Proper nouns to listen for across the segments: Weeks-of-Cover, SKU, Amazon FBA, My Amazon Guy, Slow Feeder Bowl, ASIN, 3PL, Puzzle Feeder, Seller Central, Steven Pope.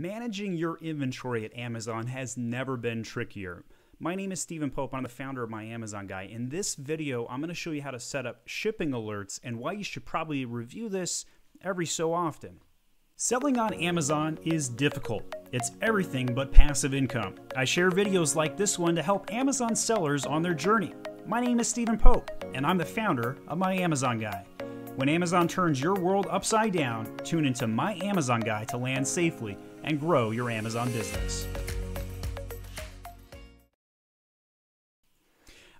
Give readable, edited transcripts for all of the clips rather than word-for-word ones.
Managing your inventory at Amazon has never been trickier. My name is Steven Pope. I'm the founder of My Amazon Guy. In this video, I'm going to show you how to set up shipping alerts and why you should probably review this every so often. Selling on Amazon is difficult. It's everything but passive income. I share videos like this one to help Amazon sellers on their journey. My name is Steven Pope, and I'm the founder of My Amazon Guy. When Amazon turns your world upside down, tune into My Amazon Guy to land safely and grow your Amazon business.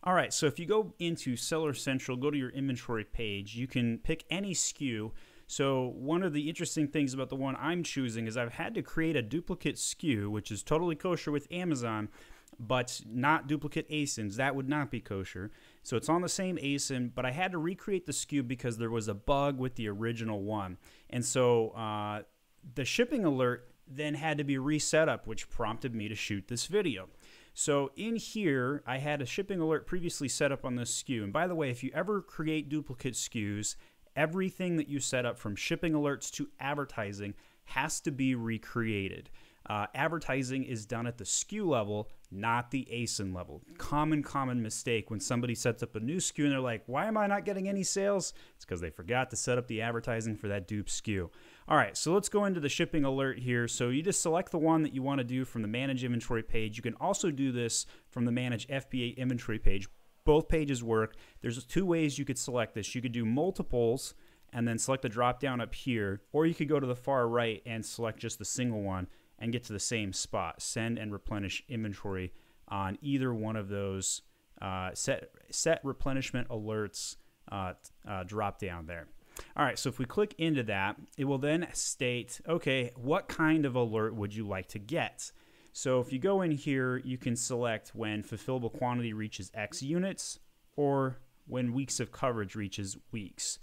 All right, so if you go into Seller Central, go to your inventory page, you can pick any SKU. So one of the interesting things about the one I'm choosing is I've had to create a duplicate SKU, which is totally kosher with Amazon, but not duplicate ASINs. That would not be kosher. So it's on the same ASIN, but I had to recreate the SKU because there was a bug with the original one. And so the shipping alert then had to be reset up, which prompted me to shoot this video. So in here, I had a shipping alert previously set up on this SKU. And by the way, if you ever create duplicate SKUs, everything that you set up from shipping alerts to advertising has to be recreated. Advertising is done at the SKU level, not the ASIN level. Common mistake when somebody sets up a new SKU and they're like, why am I not getting any sales? It's because they forgot to set up the advertising for that dupe SKU. All right, so let's go into the shipping alert here. So you just select the one that you want to do from the Manage Inventory page. You can also do this from the Manage FBA Inventory page. Both pages work. There's two ways you could select this. You could do multiples and then select the drop down up here, or you could go to the far right and select just the single one and get to the same spot. Send and replenish inventory on either one of those set replenishment alerts drop down there. All right, so if we click into that, it will then state, okay, what kind of alert would you like to get? So if you go in here, you can select when fulfillable quantity reaches X units or when weeks of coverage reaches weeks.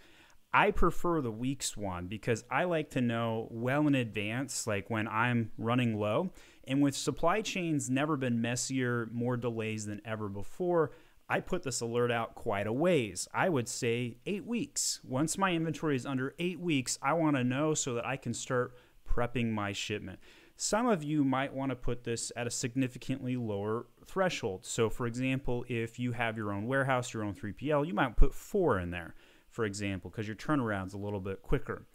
I prefer the weeks one because I like to know well in advance, like when I'm running low. And with supply chains never been messier, more delays than ever before, I put this alert out quite a ways. I would say 8 weeks. Once my inventory is under 8 weeks, I want to know so that I can start prepping my shipment. Some of you might want to put this at a significantly lower threshold. So for example, if you have your own warehouse, your own 3PL, you might put 4 in there, for example, because your turnaround's a little bit quicker.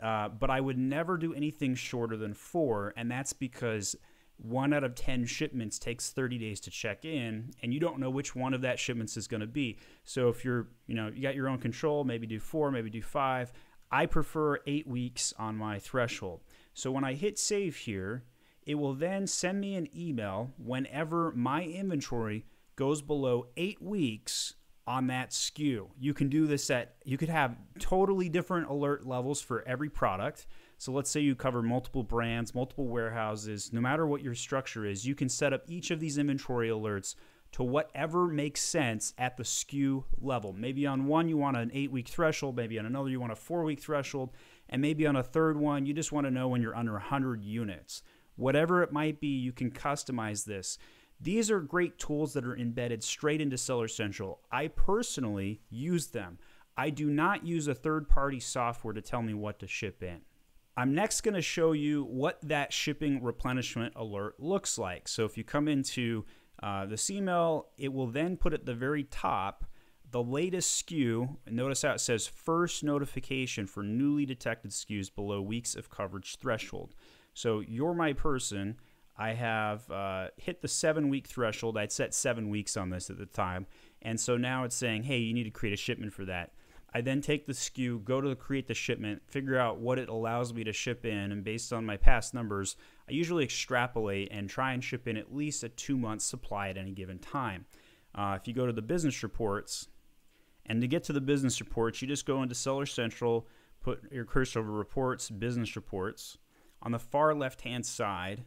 But I would never do anything shorter than 4, and that's because 1 out of 10 shipments takes 30 days to check in, and you don't know which one of that shipments is going to be. So if you're, you got your own control, maybe do 4, maybe do 5. I prefer 8 weeks on my threshold. So when I hit save here, it will then send me an email whenever my inventory goes below 8 weeks on that SKU. You can do this at, you could have totally different alert levels for every product. So let's say you cover multiple brands, multiple warehouses, no matter what your structure is, you can set up each of these inventory alerts to whatever makes sense at the SKU level. Maybe on one you want an 8-week threshold, maybe on another you want a 4-week threshold, and maybe on a third one you just want to know when you're under 100 units. Whatever it might be, you can customize this. These are great tools that are embedded straight into Seller Central. I personally use them. I do not use a third-party software to tell me what to ship in. I'm next going to show you what that shipping replenishment alert looks like. So if you come into this email, it will then put at the very top the latest SKU. And notice how it says first notification for newly detected SKUs below weeks of coverage threshold. So you're my person. I have hit the 7-week threshold. I'd set 7 weeks on this at the time. And so now it's saying, hey, you need to create a shipment for that. I then take the SKU, go to the create the shipment, figure out what it allows me to ship in, and based on my past numbers, I usually extrapolate and try and ship in at least a 2-month supply at any given time. If you go to the business reports, and to get to the business reports, you just go into Seller Central, put your cursor over reports, business reports. On the far left-hand side,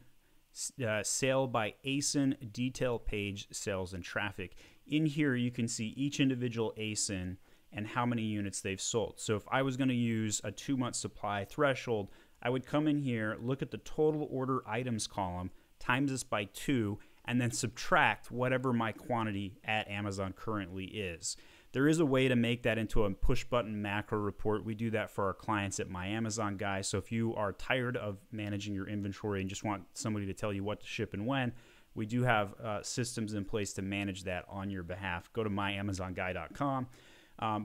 sale by ASIN, detail page, sales and traffic. In here, you can see each individual ASIN and how many units they've sold. So if I was going to use a 2-month supply threshold, I would come in here, look at the total order items column, times this by 2, and then subtract whatever my quantity at Amazon currently is. There is a way to make that into a push button macro report. We do that for our clients at My Amazon Guy. So if you are tired of managing your inventory and just want somebody to tell you what to ship and when, we do have systems in place to manage that on your behalf. Go to myamazonguy.com.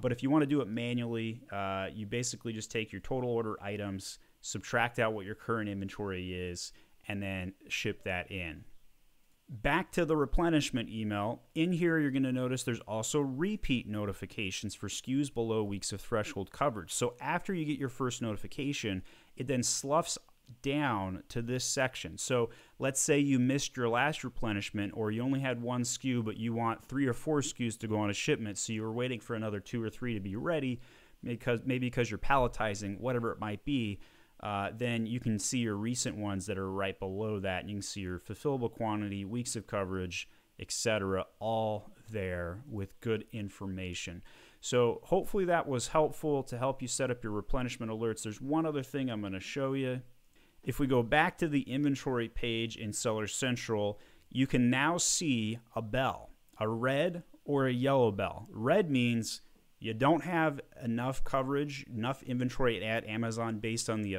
But if you want to do it manually, you basically just take your total order items, subtract out what your current inventory is, and then ship that in. Back to the replenishment email. In here, you're going to notice there's also repeat notifications for SKUs below weeks of threshold coverage. So after you get your first notification, it then sloughs down to this section. So let's say you missed your last replenishment, or you only had one SKU, but you want 3 or 4 SKUs to go on a shipment. So you were waiting for another 2 or 3 to be ready, because maybe because you're palletizing, whatever it might be. Then you can see your recent ones that are right below that, and you can see your fulfillable quantity, weeks of coverage, etc., all there with good information. So hopefully that was helpful to help you set up your replenishment alerts. There's one other thing I'm going to show you. If we go back to the inventory page in Seller Central, you can now see a bell, a red or a yellow bell. Red means you don't have enough coverage, enough inventory at Amazon based on the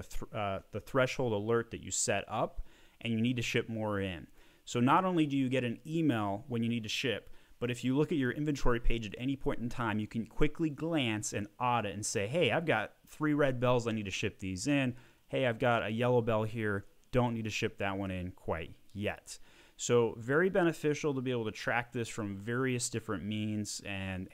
threshold alert that you set up, and you need to ship more in. So not only do you get an email when you need to ship, but if you look at your inventory page at any point in time, you can quickly glance and audit and say, hey, I've got 3 red bells, I need to ship these in. Hey, I've got a yellow bell here, don't need to ship that one in quite yet. So very beneficial to be able to track this from various different means, and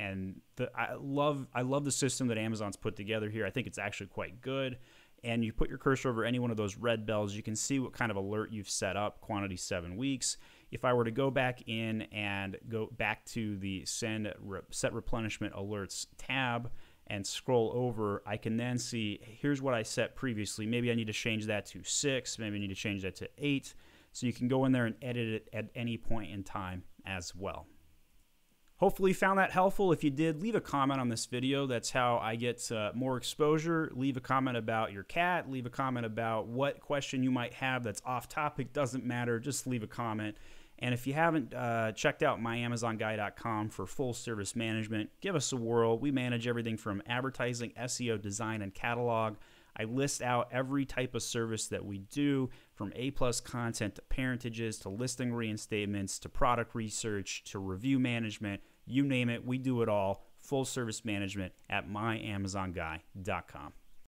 I love the system that Amazon's put together here. I think it's actually quite good. And you put your cursor over any one of those red bells, you can see what kind of alert you've set up, quantity 7 weeks. If I were to go back in and go back to the set replenishment alerts tab and scroll over, I can then see, here's what I set previously. Maybe I need to change that to 6, maybe I need to change that to 8. So you can go in there and edit it at any point in time as well. Hopefully you found that helpful. If you did, leave a comment on this video. That's how I get more exposure. Leave a comment about your cat. Leave a comment about what question you might have that's off topic. Doesn't matter. Just leave a comment. And if you haven't checked out myamazonguy.com for full service management, give us a whirl. We manage everything from advertising, SEO, design, and catalog. I list out every type of service that we do, from A+ content to parentages to listing reinstatements to product research to review management. You name it, we do it all. Full service management at myamazonguy.com.